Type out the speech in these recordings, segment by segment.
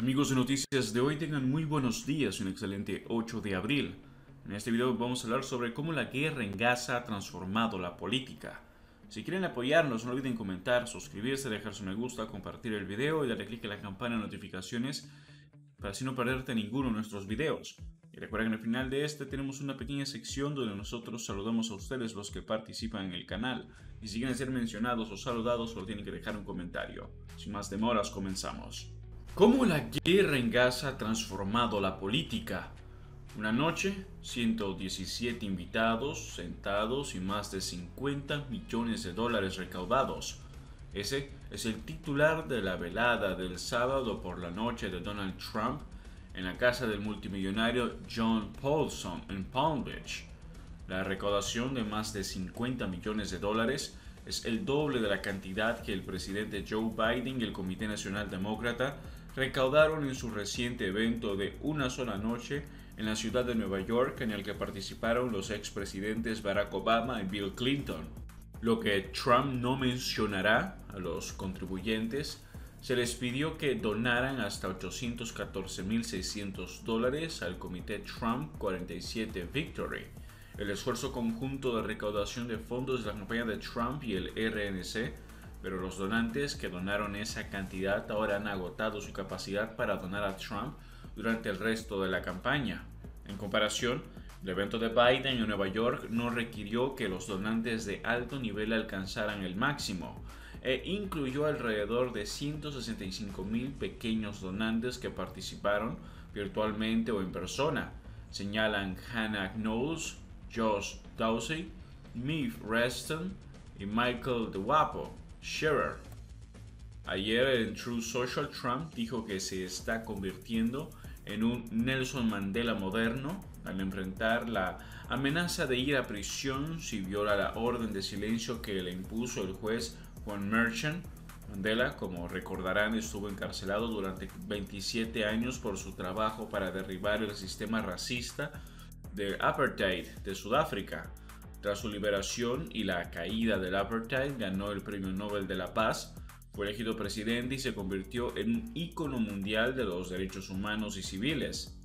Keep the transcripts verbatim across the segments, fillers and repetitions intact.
Amigos de Noticias de Hoy, tengan muy buenos días y un excelente ocho de abril. En este video vamos a hablar sobre cómo la guerra en Gaza ha transformado la política. Si quieren apoyarnos, no olviden comentar, suscribirse, dejar su me gusta, compartir el video y darle clic a la campana de notificaciones para así no perderte ninguno de nuestros videos. Y recuerden que al final de este tenemos una pequeña sección donde nosotros saludamos a ustedes los que participan en el canal. Y si quieren ser mencionados o saludados, solo tienen que dejar un comentario. Sin más demoras, comenzamos. ¿Cómo la guerra en Gaza ha transformado la política? Una noche, ciento diecisiete invitados, sentados y más de cincuenta millones de dólares recaudados. Ese es el titular de la velada del sábado por la noche de Donald Trump en la casa del multimillonario John Paulson en Palm Beach. La recaudación de más de cincuenta millones de dólares es el doble de la cantidad que el presidente Joe Biden y el Comité Nacional Demócrata recaudaron en su reciente evento de una sola noche en la ciudad de Nueva York, en el que participaron los expresidentes Barack Obama y Bill Clinton. Lo que Trump no mencionará a los contribuyentes, se les pidió que donaran hasta ochocientos catorce mil seiscientos dólares al Comité Trump cuarenta y siete Victory, el esfuerzo conjunto de recaudación de fondos de la campaña de Trump y el R N C, pero los donantes que donaron esa cantidad ahora han agotado su capacidad para donar a Trump durante el resto de la campaña. En comparación, el evento de Biden en Nueva York no requirió que los donantes de alto nivel alcanzaran el máximo, e incluyó alrededor de ciento sesenta y cinco mil pequeños donantes que participaron virtualmente o en persona, señalan Hannah Knowles, Josh Dawsey, Maeve Reston y Michael DeWapo, Scherer. Ayer en True Social, Trump dijo que se está convirtiendo en un Nelson Mandela moderno al enfrentar la amenaza de ir a prisión si viola la orden de silencio que le impuso el juez Juan Merchant. Mandela, como recordarán, estuvo encarcelado durante veintisiete años por su trabajo para derribar el sistema racista del apartheid de Sudáfrica. Tras su liberación y la caída del apartheid, ganó el Premio Nobel de la Paz, fue elegido presidente y se convirtió en un ícono mundial de los derechos humanos y civiles.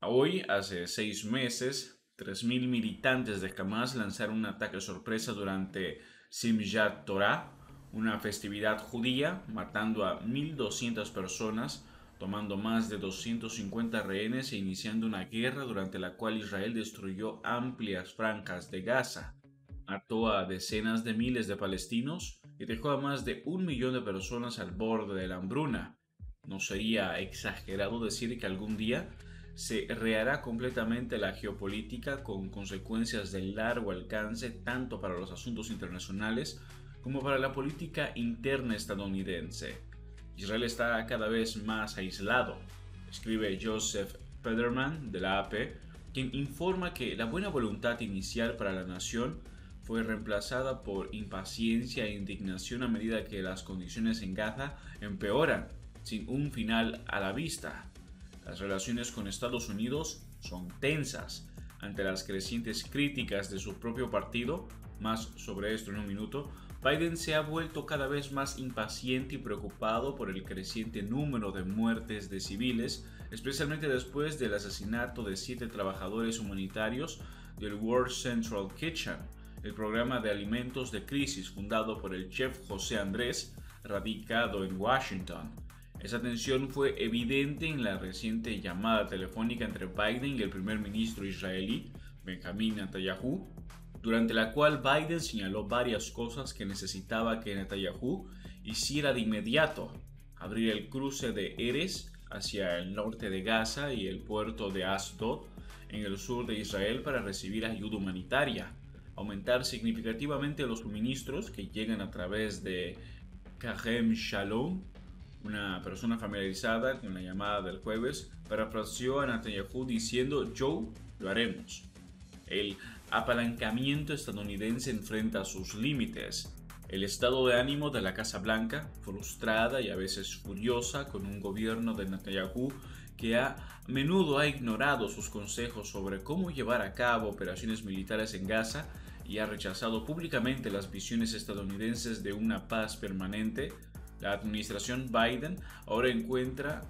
Hoy, hace seis meses, tres mil militantes de Hamas lanzaron un ataque sorpresa durante Simchat Torah, una festividad judía, matando a mil doscientas personas, tomando más de doscientos cincuenta rehenes e iniciando una guerra durante la cual Israel destruyó amplias franjas de Gaza, mató a decenas de miles de palestinos y dejó a más de un millón de personas al borde de la hambruna. No sería exagerado decir que algún día se rehará completamente la geopolítica con consecuencias de largo alcance tanto para los asuntos internacionales como para la política interna estadounidense. Israel está cada vez más aislado, escribe Joseph Pederman de la A P, quien informa que la buena voluntad inicial para la nación fue reemplazada por impaciencia e indignación a medida que las condiciones en Gaza empeoran, sin un final a la vista. Las relaciones con Estados Unidos son tensas ante las crecientes críticas de su propio partido, más sobre esto en un minuto. Biden se ha vuelto cada vez más impaciente y preocupado por el creciente número de muertes de civiles, especialmente después del asesinato de siete trabajadores humanitarios del World Central Kitchen, el programa de alimentos de crisis fundado por el chef José Andrés, radicado en Washington. Esa tensión fue evidente en la reciente llamada telefónica entre Biden y el primer ministro israelí, Benjamin Netanyahu, durante la cual Biden señaló varias cosas que necesitaba que Netanyahu hiciera de inmediato: abrir el cruce de Erez hacia el norte de Gaza y el puerto de Asdod en el sur de Israel para recibir ayuda humanitaria, aumentar significativamente los suministros que llegan a través de Karem Shalom, una persona familiarizada con la llamada del jueves, parafraseó a Netanyahu diciendo: "Joe, lo haremos". El apalancamiento estadounidense enfrenta sus límites. El estado de ánimo de la Casa Blanca, frustrada y a veces furiosa con un gobierno de Netanyahu que a menudo ha ignorado sus consejos sobre cómo llevar a cabo operaciones militares en Gaza y ha rechazado públicamente las visiones estadounidenses de una paz permanente, la administración Biden ahora encuentra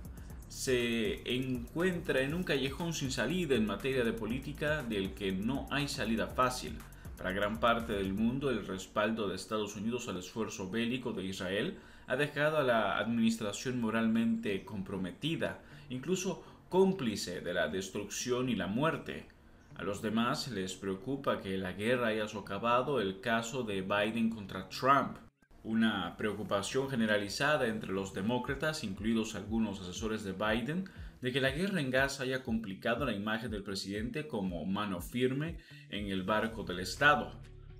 se encuentra en un callejón sin salida en materia de política del que no hay salida fácil. Para gran parte del mundo, el respaldo de Estados Unidos al esfuerzo bélico de Israel ha dejado a la administración moralmente comprometida, incluso cómplice de la destrucción y la muerte. A los demás les preocupa que la guerra haya socavado el caso de Biden contra Trump, una preocupación generalizada entre los demócratas, incluidos algunos asesores de Biden, de que la guerra en Gaza haya complicado la imagen del presidente como mano firme en el barco del Estado,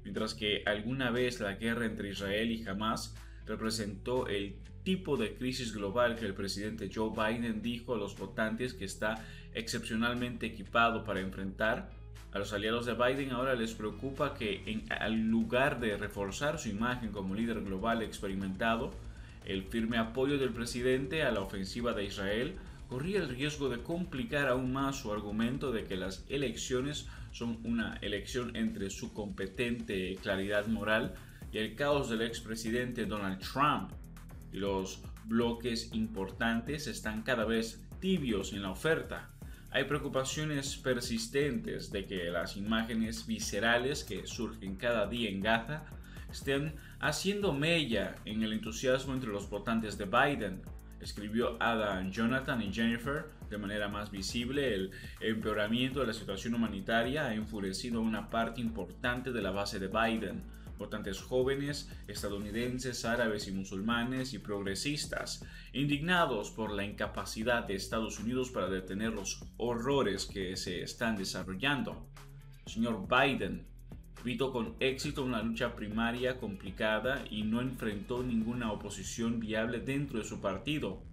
mientras que alguna vez la guerra entre Israel y Hamás representó el tipo de crisis global que el presidente Joe Biden dijo a los votantes que está excepcionalmente equipado para enfrentar. A los aliados de Biden ahora les preocupa que, en lugar de reforzar su imagen como líder global experimentado, el firme apoyo del presidente a la ofensiva de Israel corría el riesgo de complicar aún más su argumento de que las elecciones son una elección entre su competente claridad moral y el caos del expresidente Donald Trump. Y los bloques importantes están cada vez tibios en la oferta. Hay preocupaciones persistentes de que las imágenes viscerales que surgen cada día en Gaza estén haciendo mella en el entusiasmo entre los votantes de Biden, escribió Adam, Jonathan y Jennifer. De manera más visible, el empeoramiento de la situación humanitaria ha enfurecido a una parte importante de la base de Biden, votantes jóvenes, estadounidenses, árabes y musulmanes y progresistas, indignados por la incapacidad de Estados Unidos para detener los horrores que se están desarrollando. Señor Biden evitó con éxito una lucha primaria complicada y no enfrentó ninguna oposición viable dentro de su partido,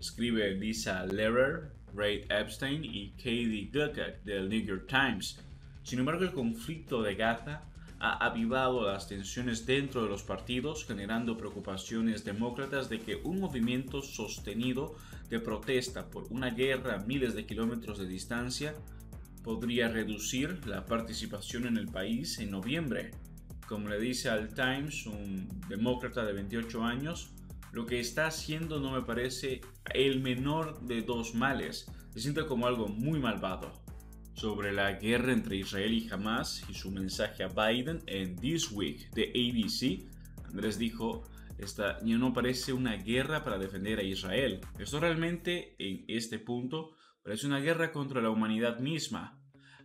escribe Lisa Lehrer, Ray Epstein y Katie Guckett del New York Times. Sin embargo, el conflicto de Gaza ha avivado las tensiones dentro de los partidos, generando preocupaciones demócratas de que un movimiento sostenido de protesta por una guerra a miles de kilómetros de distancia podría reducir la participación en el país en noviembre. Como le dice al Times un demócrata de veintiocho años, lo que está haciendo no me parece el menor de dos males, se siente como algo muy malvado. Sobre la guerra entre Israel y Hamás y su mensaje a Biden en This Week de A B C, Andrés dijo: esta ya no parece una guerra para defender a Israel. Esto realmente, en este punto, parece una guerra contra la humanidad misma.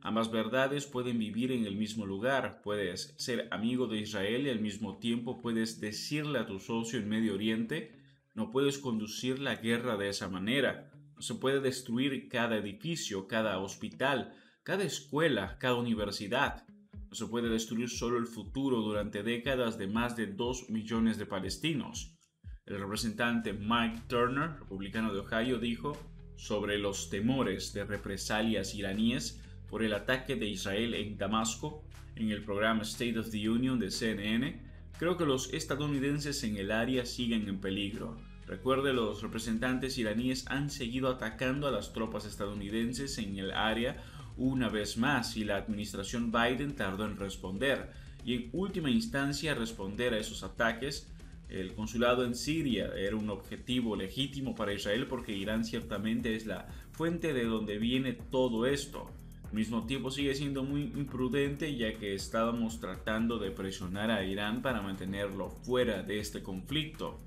Ambas verdades pueden vivir en el mismo lugar. Puedes ser amigo de Israel y al mismo tiempo puedes decirle a tu socio en Medio Oriente: no puedes conducir la guerra de esa manera. Se puede destruir cada edificio, cada hospital, cada escuela, cada universidad. No se puede destruir solo el futuro durante décadas de más de dos millones de palestinos. El representante Mike Turner, republicano de Ohio, dijo sobre los temores de represalias iraníes por el ataque de Israel en Damasco en el programa State of the Union de C N N: creo que los estadounidenses en el área siguen en peligro. Recuerde, los representantes iraníes han seguido atacando a las tropas estadounidenses en el área una vez más y la administración Biden tardó en responder y en última instancia responder a esos ataques. El consulado en Siria era un objetivo legítimo para Israel porque Irán ciertamente es la fuente de donde viene todo esto. Al mismo tiempo sigue siendo muy imprudente ya que estábamos tratando de presionar a Irán para mantenerlo fuera de este conflicto.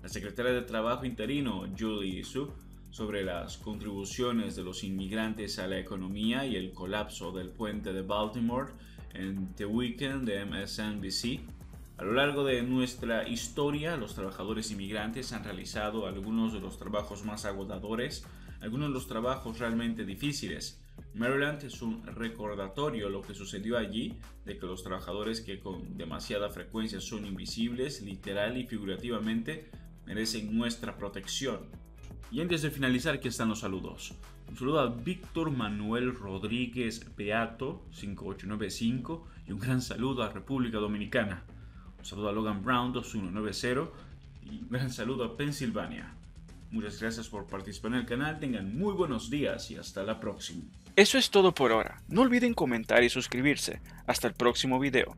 La secretaria de Trabajo interino, Julie Su, sobre las contribuciones de los inmigrantes a la economía y el colapso del puente de Baltimore en The Weekend de M S N B C. A lo largo de nuestra historia, los trabajadores inmigrantes han realizado algunos de los trabajos más agotadores, algunos de los trabajos realmente difíciles. Maryland es un recordatorio de lo que sucedió allí, de que los trabajadores que con demasiada frecuencia son invisibles, literal y figurativamente, merecen nuestra protección. Y antes de finalizar, aquí están los saludos. Un saludo a Víctor Manuel Rodríguez Beato, cinco ocho nueve cinco, y un gran saludo a República Dominicana. Un saludo a Logan Brown, dos uno nueve cero, y un gran saludo a Pensilvania. Muchas gracias por participar en el canal, tengan muy buenos días y hasta la próxima. Eso es todo por ahora, no olviden comentar y suscribirse. Hasta el próximo video.